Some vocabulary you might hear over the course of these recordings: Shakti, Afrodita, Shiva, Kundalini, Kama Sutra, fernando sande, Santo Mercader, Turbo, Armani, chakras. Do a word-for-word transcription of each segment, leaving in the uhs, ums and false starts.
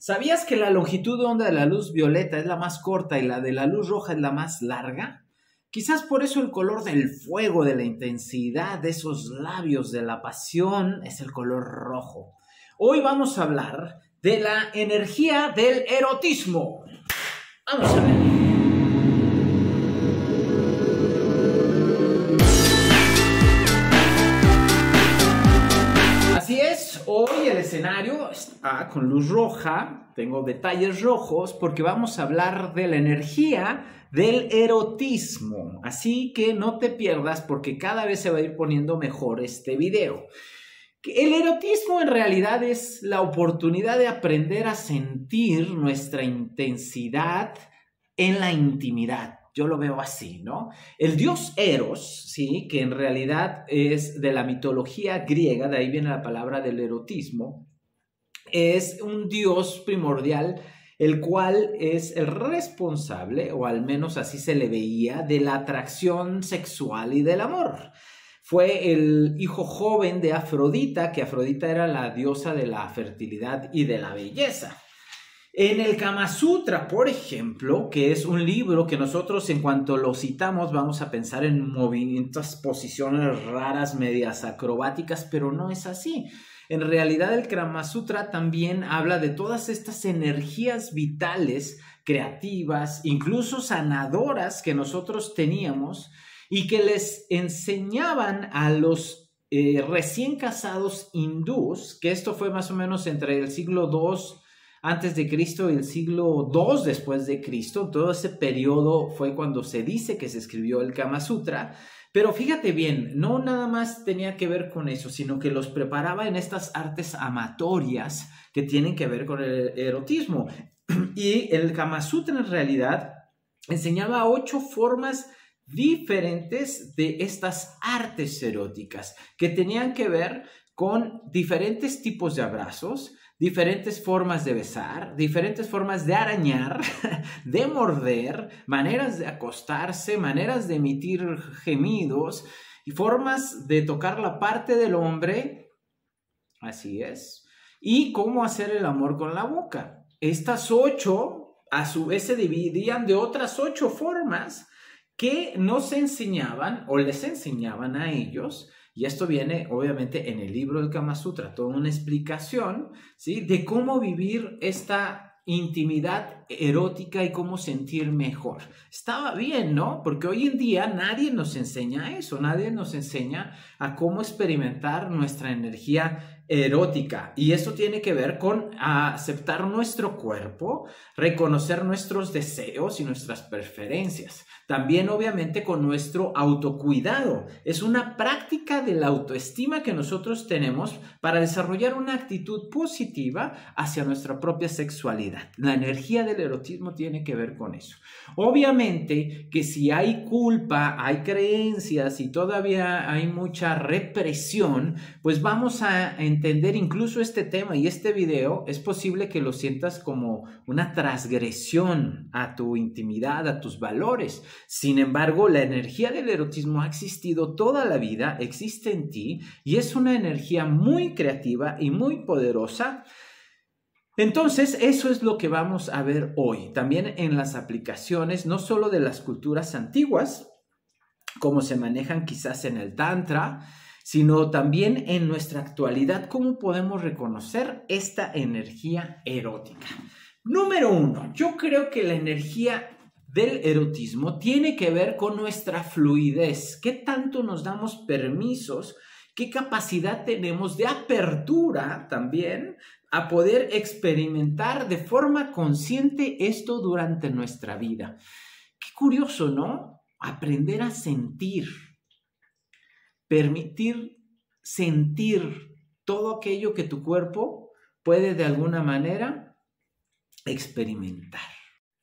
¿Sabías que la longitud de onda de la luz violeta es la más corta y la de la luz roja es la más larga? Quizás por eso el color del fuego, de la intensidad, de esos labios, de la pasión, es el color rojo. Hoy vamos a hablar de la energía del erotismo. Vamos a ver. Hoy el escenario está con luz roja, tengo detalles rojos porque vamos a hablar de la energía del erotismo. Así que no te pierdas porque cada vez se va a ir poniendo mejor este video. El erotismo en realidad es la oportunidad de aprender a sentir nuestra intensidad en la intimidad. Yo lo veo así, ¿no? El dios Eros, ¿sí? Que en realidad es de la mitología griega, de ahí viene la palabra del erotismo, es un dios primordial, el cual es el responsable, o al menos así se le veía, de la atracción sexual y del amor. Fue el hijo joven de Afrodita, que Afrodita era la diosa de la fertilidad y de la belleza. En el Kama Sutra, por ejemplo, que es un libro que nosotros en cuanto lo citamos vamos a pensar en movimientos, posiciones raras, medias acrobáticas, pero no es así. En realidad el Kama Sutra también habla de todas estas energías vitales, creativas, incluso sanadoras que nosotros teníamos y que les enseñaban a los eh, recién casados hindús, que esto fue más o menos entre el siglo segundo antes de Cristo y el siglo segundo después de Cristo. Todo ese periodo fue cuando se dice que se escribió el Kama Sutra, pero fíjate bien, no nada más tenía que ver con eso, sino que los preparaba en estas artes amatorias que tienen que ver con el erotismo. Y el Kama Sutra en realidad enseñaba ocho formas diferentes de estas artes eróticas que tenían que ver con diferentes tipos de abrazos, diferentes formas de besar, diferentes formas de arañar, de morder, maneras de acostarse, maneras de emitir gemidos y formas de tocar la parte del hombre, así es, y cómo hacer el amor con la boca. Estas ocho, a su vez, se dividían de otras ocho formas que nos enseñaban o les enseñaban a ellos. Y esto viene, obviamente, en el libro del Kama Sutra, toda una explicación, ¿sí?, de cómo vivir esta intimidad erótica y cómo sentir mejor. Estaba bien, ¿no? Porque hoy en día nadie nos enseña eso, nadie nos enseña a cómo experimentar nuestra energía erótica. Y eso tiene que ver con aceptar nuestro cuerpo, reconocer nuestros deseos y nuestras preferencias. También, obviamente, con nuestro autocuidado. Es una práctica de la autoestima que nosotros tenemos para desarrollar una actitud positiva hacia nuestra propia sexualidad. La energía del erotismo tiene que ver con eso. Obviamente que si hay culpa, hay creencias y todavía hay mucha represión, pues vamos a entender incluso este tema y este video. Es posible que lo sientas como una transgresión a tu intimidad, a tus valores. Sin embargo, la energía del erotismo ha existido toda la vida, existe en ti y es una energía muy creativa y muy poderosa. Entonces, eso es lo que vamos a ver hoy. También en las aplicaciones, no solo de las culturas antiguas, como se manejan quizás en el Tantra, sino también en nuestra actualidad, cómo podemos reconocer esta energía erótica. Número uno, yo creo que la energía del erotismo tiene que ver con nuestra fluidez. ¿Qué tanto nos damos permisos? ¿Qué capacidad tenemos de apertura también a poder experimentar de forma consciente esto durante nuestra vida? Qué curioso, ¿no? Aprender a sentir, permitir sentir todo aquello que tu cuerpo puede de alguna manera experimentar.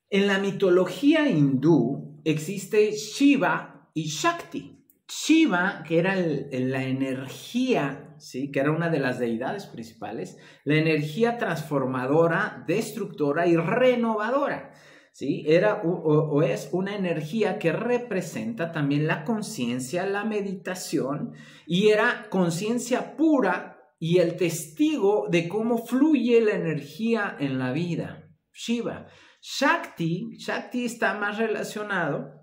En la mitología hindú existe Shiva y Shakti. Shiva, que era el, la energía, ¿sí?, que era una de las deidades principales, la energía transformadora, destructora y renovadora, ¿sí? Era o, o es una energía que representa también la conciencia, la meditación, y era conciencia pura y el testigo de cómo fluye la energía en la vida. Shiva. Shakti, Shakti está más relacionado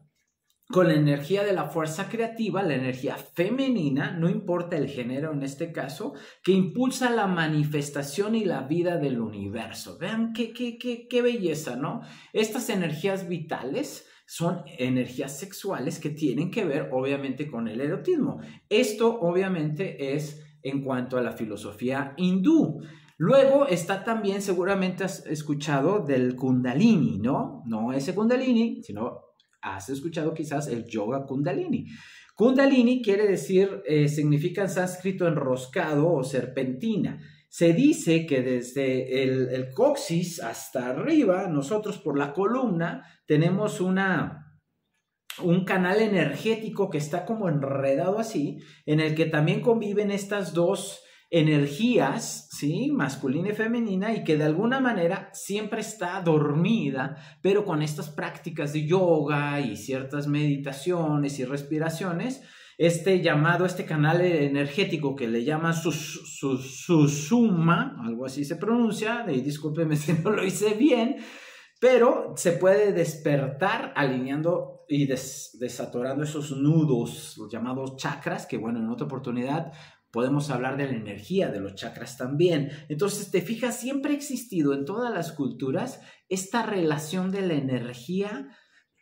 con la energía de la fuerza creativa, la energía femenina, no importa el género en este caso, que impulsa la manifestación y la vida del universo. Vean qué, qué, qué, qué belleza, ¿no? Estas energías vitales son energías sexuales que tienen que ver obviamente con el erotismo. Esto obviamente es en cuanto a la filosofía hindú. Luego está también, seguramente has escuchado del Kundalini, ¿no? No ese Kundalini, sino... has escuchado quizás el yoga Kundalini. Kundalini quiere decir, eh, significa en sánscrito enroscado o serpentina. Se dice que desde el, el coxis hasta arriba, nosotros por la columna tenemos una, un canal energético que está como enredado así, en el que también conviven estas dos energías, ¿sí? Masculina y femenina, y que de alguna manera siempre está dormida, pero con estas prácticas de yoga y ciertas meditaciones y respiraciones, este llamado, este canal energético que le llaman sus, sus, susuma, algo así se pronuncia, y discúlpeme si no lo hice bien, pero se puede despertar alineando y des, desatorando esos nudos, los llamados chakras, que bueno, en otra oportunidad podemos hablar de la energía de los chakras también. Entonces, te fijas, siempre ha existido en todas las culturas esta relación de la energía,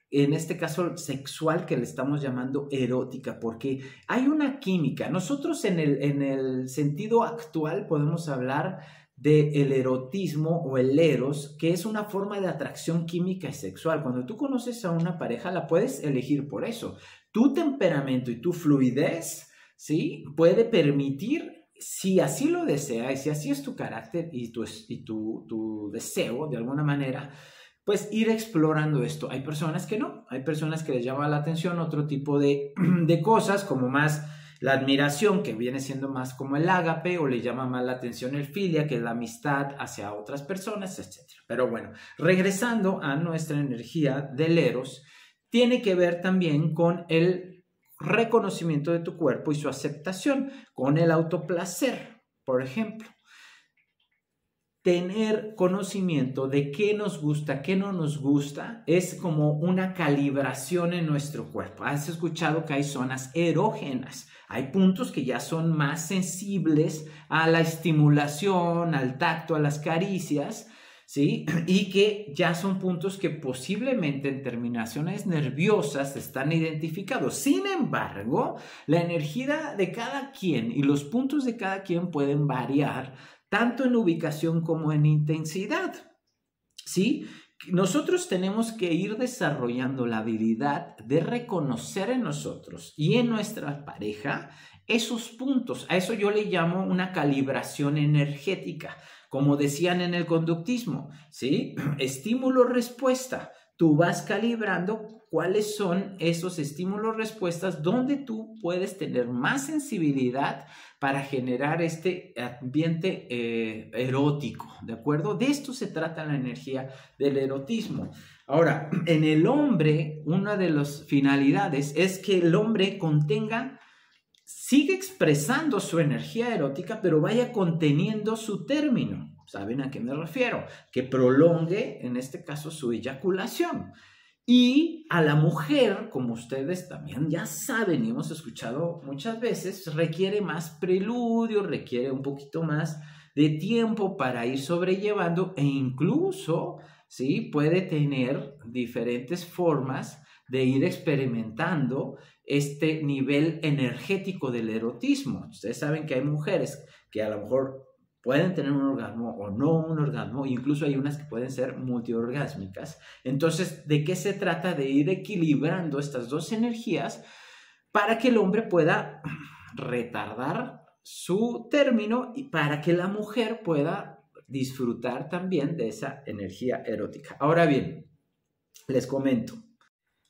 en este caso sexual, que le estamos llamando erótica, porque hay una química. Nosotros en el, en el sentido actual podemos hablar del erotismo o el eros, que es una forma de atracción química y sexual. Cuando tú conoces a una pareja, la puedes elegir por eso. Tu temperamento y tu fluidez, ¿sí?, puede permitir, si así lo desea y si así es tu carácter y tu, y tu, tu deseo de alguna manera, pues ir explorando esto. Hay personas que no, hay personas que les llama la atención otro tipo de, de cosas, como más la admiración, que viene siendo más como el ágape, o le llama más la atención el filia, que es la amistad hacia otras personas, etcétera. Pero bueno, regresando a nuestra energía del eros, tiene que ver también con el reconocimiento de tu cuerpo y su aceptación, con el autoplacer, por ejemplo. Tener conocimiento de qué nos gusta, qué no nos gusta, es como una calibración en nuestro cuerpo. Has escuchado que hay zonas erógenas, hay puntos que ya son más sensibles a la estimulación, al tacto, a las caricias, ¿sí? Y que ya son puntos que posiblemente en terminaciones nerviosas están identificados. Sin embargo, la energía de cada quien y los puntos de cada quien pueden variar, tanto en ubicación como en intensidad, ¿sí? Nosotros tenemos que ir desarrollando la habilidad de reconocer en nosotros y en nuestra pareja esos puntos. A eso yo le llamo una calibración energética, como decían en el conductismo, ¿sí? Estímulo-respuesta. Tú vas calibrando cuáles son esos estímulos-respuestas donde tú puedes tener más sensibilidad para generar este ambiente eh, erótico, ¿de acuerdo? De esto se trata la energía del erotismo. Ahora, en el hombre, una de las finalidades es que el hombre contenga, sigue expresando su energía erótica, pero vaya conteniendo su término. ¿Saben a qué me refiero? Que prolongue, en este caso, su eyaculación. Y a la mujer, como ustedes también ya saben y hemos escuchado muchas veces, requiere más preludio, requiere un poquito más de tiempo para ir sobrellevando, e incluso, ¿sí?, puede tener diferentes formas de ir experimentando este nivel energético del erotismo. Ustedes saben que hay mujeres que a lo mejor pueden tener un orgasmo o no un orgasmo, incluso hay unas que pueden ser multiorgásmicas. Entonces, ¿de qué se trata? De ir equilibrando estas dos energías para que el hombre pueda retardar su término y para que la mujer pueda disfrutar también de esa energía erótica. Ahora bien, les comento.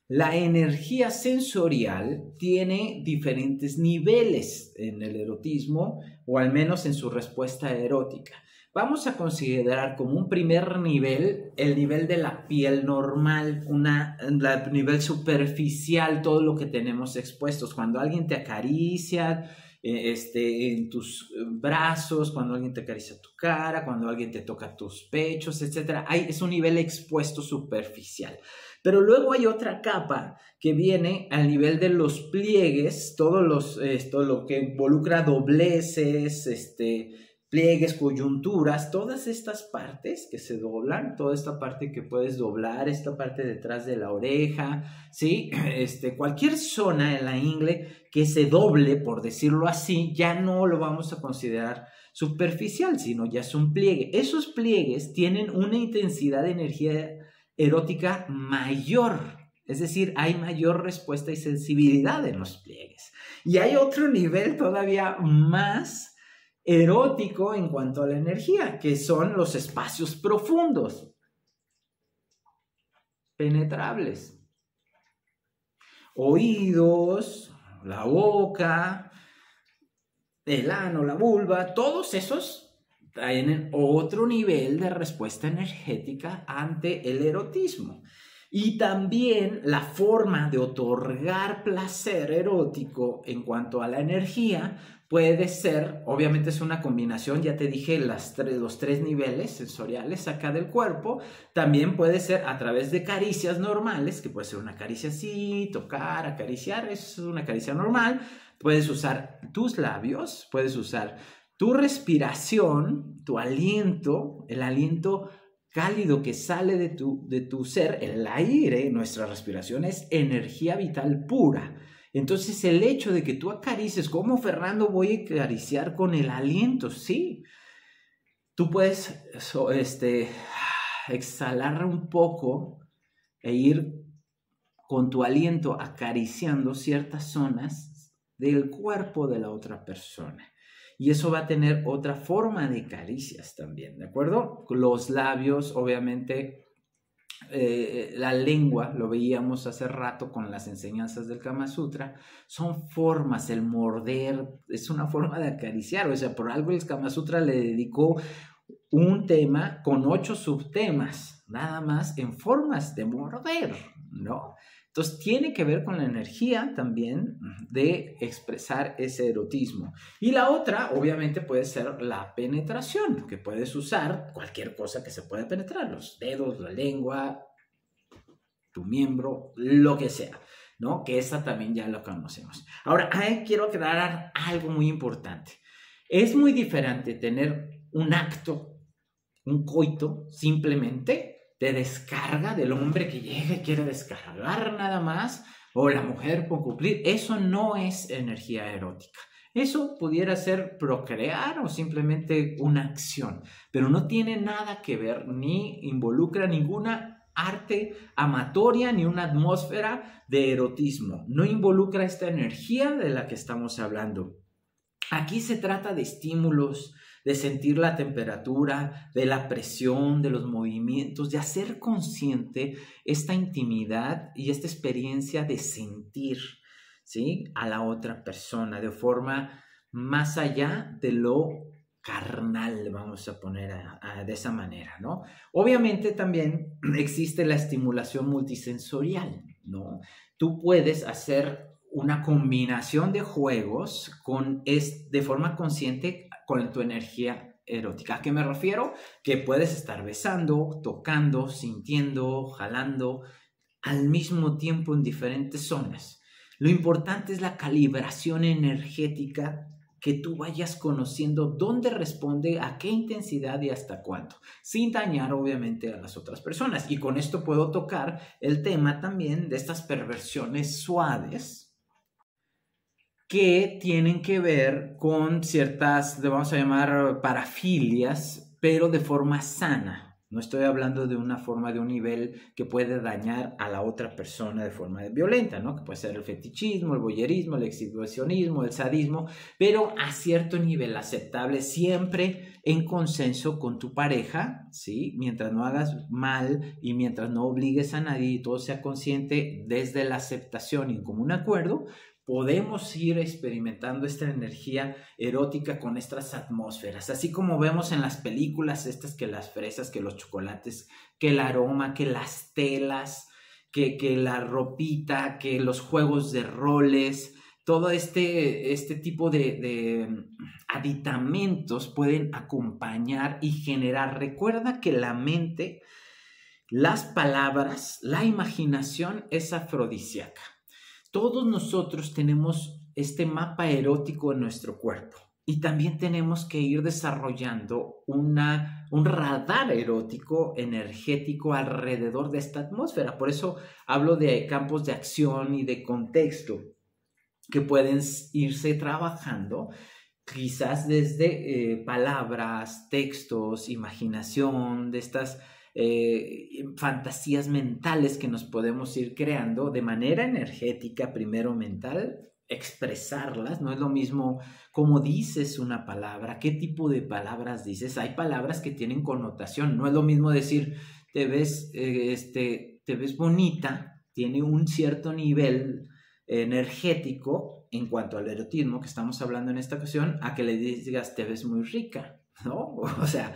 La energía sensorial tiene diferentes niveles en el erotismo, o al menos en su respuesta erótica. Vamos a considerar como un primer nivel el nivel de la piel normal, una, la, nivel superficial, todo lo que tenemos expuestos. Cuando alguien te acaricia este, en tus brazos, cuando alguien te acaricia tu cara, cuando alguien te toca tus pechos, etcétera. Hay, es un nivel expuesto superficial. Pero luego hay otra capa que viene al nivel de los pliegues, todo, los, eh, todo lo que involucra dobleces, este, pliegues, coyunturas, todas estas partes que se doblan, toda esta parte que puedes doblar, esta parte detrás de la oreja, ¿sí? Este, cualquier zona en la ingle que se doble, por decirlo así, ya no lo vamos a considerar superficial, sino ya es un pliegue. Esos pliegues tienen una intensidad de energía erótica mayor, es decir, hay mayor respuesta y sensibilidad en los pliegues. Y hay otro nivel todavía más erótico en cuanto a la energía, que son los espacios profundos, penetrables. Oídos, la boca, el ano, la vulva, todos esos tienen otro nivel de respuesta energética ante el erotismo. Y también la forma de otorgar placer erótico en cuanto a la energía puede ser, obviamente es una combinación, ya te dije las tres, los tres niveles sensoriales acá del cuerpo, también puede ser a través de caricias normales, que puede ser una caricia así, tocar, acariciar, eso es una caricia normal, puedes usar tus labios, puedes usar tu respiración, tu aliento, el aliento cálido que sale de tu, de tu ser, el aire, nuestra respiración es energía vital pura. Entonces el hecho de que tú acarices, como Fernando voy a acariciar con el aliento, sí. Tú puedes so, este, exhalar un poco e ir con tu aliento acariciando ciertas zonas del cuerpo de la otra persona. Y eso va a tener otra forma de caricias también, ¿de acuerdo? Los labios, obviamente, eh, la lengua, lo veíamos hace rato con las enseñanzas del Kama Sutra, son formas, el morder, es una forma de acariciar, o sea, por algo el Kama Sutra le dedicó un tema con ocho subtemas, nada más en formas de morder, ¿no? Entonces, tiene que ver con la energía también de expresar ese erotismo. Y la otra, obviamente, puede ser la penetración, que puedes usar cualquier cosa que se pueda penetrar, los dedos, la lengua, tu miembro, lo que sea, ¿no? Que esa también ya la conocemos. Ahora, eh, quiero aclarar algo muy importante. Es muy diferente tener un acto, un coito, simplemente de descarga del hombre que llega y quiere descargar nada más, o la mujer por cumplir. Eso no es energía erótica. Eso pudiera ser procrear o simplemente una acción, pero no tiene nada que ver ni involucra ninguna arte amatoria ni una atmósfera de erotismo. No involucra esta energía de la que estamos hablando. Aquí se trata de estímulos, de sentir la temperatura, de la presión, de los movimientos, de hacer consciente esta intimidad y esta experiencia de sentir, ¿sí?, a la otra persona de forma más allá de lo carnal, vamos a poner a, a, de esa manera, ¿no? Obviamente también existe la estimulación multisensorial, ¿no? Tú puedes hacer una combinación de juegos con es, de forma consciente con tu energía erótica. ¿A qué me refiero? Que puedes estar besando, tocando, sintiendo, jalando al mismo tiempo en diferentes zonas. Lo importante es la calibración energética, que tú vayas conociendo dónde responde, a qué intensidad y hasta cuánto, sin dañar obviamente a las otras personas. Y con esto puedo tocar el tema también de estas perversiones suaves, que tienen que ver con ciertas, le vamos a llamar parafilias, pero de forma sana. No estoy hablando de una forma, de un nivel que puede dañar a la otra persona de forma violenta, ¿no? Que puede ser el fetichismo, el voyerismo, el exhibicionismo, el sadismo, pero a cierto nivel aceptable, siempre en consenso con tu pareja, ¿sí? Mientras no hagas mal y mientras no obligues a nadie y todo sea consciente desde la aceptación y en común acuerdo, podemos ir experimentando esta energía erótica con estas atmósferas, así como vemos en las películas estas, que las fresas, que los chocolates, que el aroma, que las telas, que, que la ropita, que los juegos de roles, todo este, este tipo de, de aditamentos pueden acompañar y generar. Recuerda que la mente, las palabras, la imaginación es afrodisíaca. Todos nosotros tenemos este mapa erótico en nuestro cuerpo y también tenemos que ir desarrollando una, un radar erótico energético alrededor de esta atmósfera. Por eso hablo de campos de acción y de contexto que pueden irse trabajando quizás desde eh, palabras, textos, imaginación, de estas Eh, fantasías mentales que nos podemos ir creando de manera energética, primero mental, expresarlas. No es lo mismo cómo dices una palabra, qué tipo de palabras dices. Hay palabras que tienen connotación. No es lo mismo decir te ves, eh, este, te ves bonita, tiene un cierto nivel energético en cuanto al erotismo que estamos hablando en esta ocasión, a que le digas te ves muy rica, ¿no? O sea,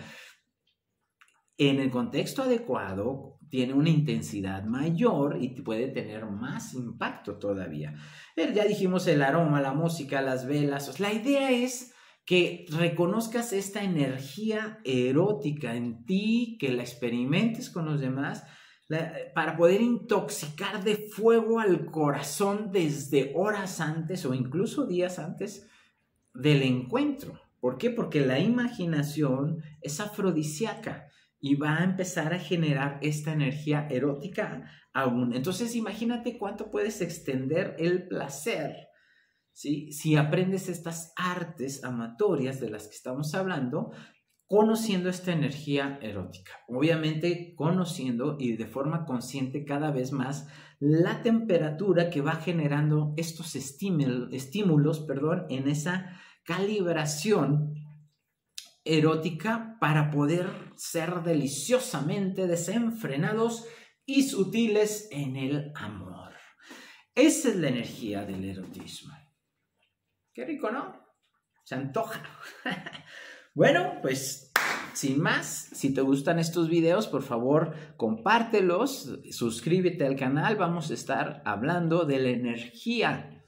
en el contexto adecuado, tiene una intensidad mayor y puede tener más impacto todavía. Ya dijimos el aroma, la música, las velas. La idea es que reconozcas esta energía erótica en ti, que la experimentes con los demás, la, para poder intoxicar de fuego al corazón desde horas antes o incluso días antes del encuentro. ¿Por qué? Porque la imaginación es afrodisíaca y va a empezar a generar esta energía erótica aún. Entonces, imagínate cuánto puedes extender el placer, ¿sí? Si aprendes estas artes amatorias de las que estamos hablando, conociendo esta energía erótica. Obviamente, conociendo y de forma consciente cada vez más la temperatura que va generando estos estímulos, estímulos, perdón, en esa calibración erótica para poder ser deliciosamente desenfrenados y sutiles en el amor. Esa es la energía del erotismo. Qué rico, ¿no? Se antoja. Bueno, pues sin más, si te gustan estos videos, por favor, compártelos, suscríbete al canal. Vamos a estar hablando de la energía,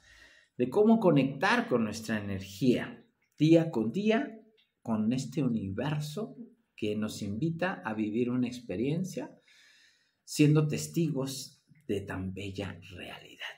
de cómo conectar con nuestra energía día con día, con este universo que nos invita a vivir una experiencia siendo testigos de tan bella realidad.